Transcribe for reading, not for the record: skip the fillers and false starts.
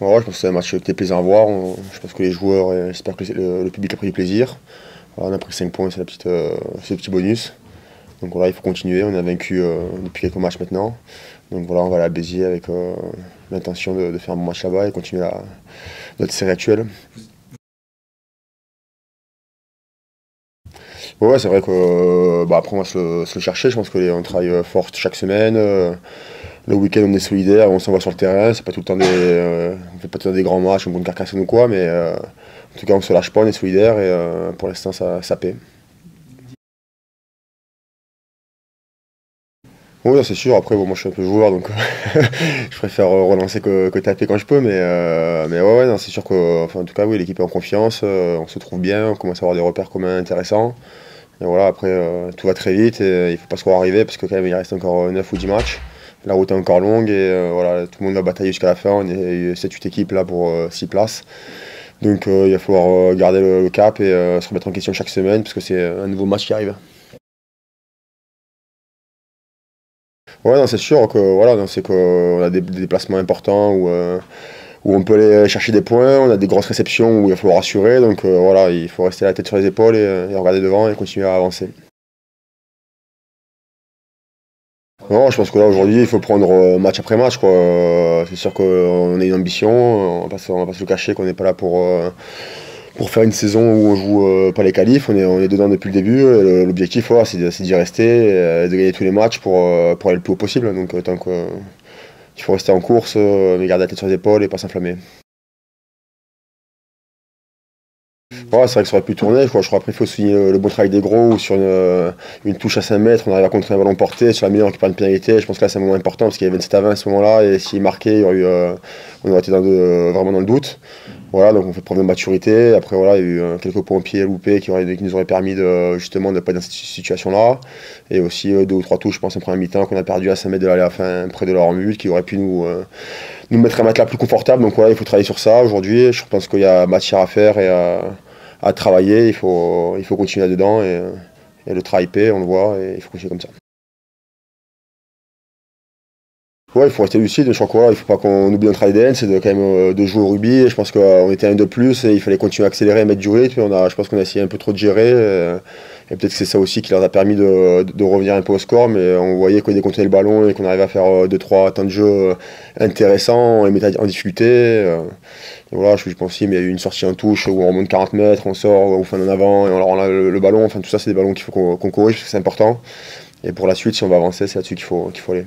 Voilà, je pense que c'est un match qui était plaisant à voir. Je pense que les joueurs, j'espère que le public a pris du plaisir. Voilà, on a pris 5 points, c'est le petit bonus. Donc voilà, il faut continuer. On a vaincu depuis quelques matchs maintenant. Donc voilà, on va aller à Béziers avec l'intention de faire un bon match là-bas et continuer notre série actuelle. Ouais, c'est vrai que bah, après on va se le chercher. Je pense qu'on travaille fort chaque semaine. Le week-end on est solidaire, on s'envoie sur le terrain. C'est pas tout le temps on fait pas tout le temps des grands matchs, on compte Carcassonne ou quoi, mais en tout cas on se lâche pas, on est solidaire et pour l'instant ça paie. Oui, c'est sûr. Après, bon, moi, je suis un peu joueur, donc je préfère relancer que taper quand je peux. Mais ouais, c'est sûr que, enfin, en tout cas, oui, l'équipe est en confiance. On se trouve bien. On commence à avoir des repères communs intéressants. Et voilà, après, tout va très vite. Et il faut pas se croire arrivé parce que quand même, il reste encore 9 ou 10 matchs. La route est encore longue et voilà, tout le monde va batailler jusqu'à la fin. On est 7-8 équipes là pour 6 places. Donc, il va falloir garder le cap et se remettre en question chaque semaine parce que c'est un nouveau match qui arrive. Ouais, c'est sûr que voilà, c'est qu'on a des déplacements importants où on peut aller chercher des points, on a des grosses réceptions où il faut rassurer, donc voilà, il faut rester la tête sur les épaules et regarder devant et continuer à avancer. Non, je pense que là aujourd'hui il faut prendre match après match, quoi. C'est sûr qu'on a une ambition, on va pas se le cacher qu'on n'est pas là pour faire une saison où on joue pas les qualifs, on est dedans depuis le début. L'objectif, voilà, c'est d'y rester et de gagner tous les matchs pour aller le plus haut possible. Donc tant qu'il faut rester en course, mais garder la tête sur les épaules et pas s'inflammer. Ouais, c'est vrai que ça aurait pu tourner, je crois. Après, il faut souligner le bon travail des gros où sur une touche à 5 mètres, on arrive à contrer un ballon porté, sur la meilleure qui prend une pénalité. Je pense que là, c'est un moment important parce qu'il y avait 27 à 20 à ce moment-là et s'il marquait, on aurait été vraiment dans le doute. Voilà, donc on fait preuve de maturité. Après, voilà, il y a eu quelques points pieds loupés qui nous auraient permis justement de ne pas être dans cette situation-là. Et aussi 2 ou 3 touches, je pense, en première mi-temps qu'on a perdu à 5 mètres de la fin, près de leur but, qui aurait pu nous mettre un matelas plus confortable. Donc voilà, il faut travailler sur ça aujourd'hui. Je pense qu'il y a matière à faire et à travailler. Il faut continuer là-dedans et le travail paie, on le voit, et il faut continuer comme ça. Ouais, il faut rester lucide, je crois qu'il ne faut pas qu'on oublie notre ADN, c'est quand même de jouer au rugby. Je pense qu'on était un de plus et il fallait continuer à accélérer et mettre du rythme. Je pense qu'on a essayé un peu trop de gérer et peut-être que c'est ça aussi qui leur a permis de revenir un peu au score. Mais on voyait qu'on décontenait le ballon et qu'on arrivait à faire 2-3 temps de jeu intéressants, on les mettait en difficulté. Et voilà, je pense aussi, mais il y a eu une sortie en touche où on remonte 40 mètres, on sort, on fait en avant et on leur rend le ballon. Enfin, tout ça, c'est des ballons qu'il faut qu'on corrige parce que c'est important. Et pour la suite, si on va avancer, c'est là-dessus qu'il faut aller.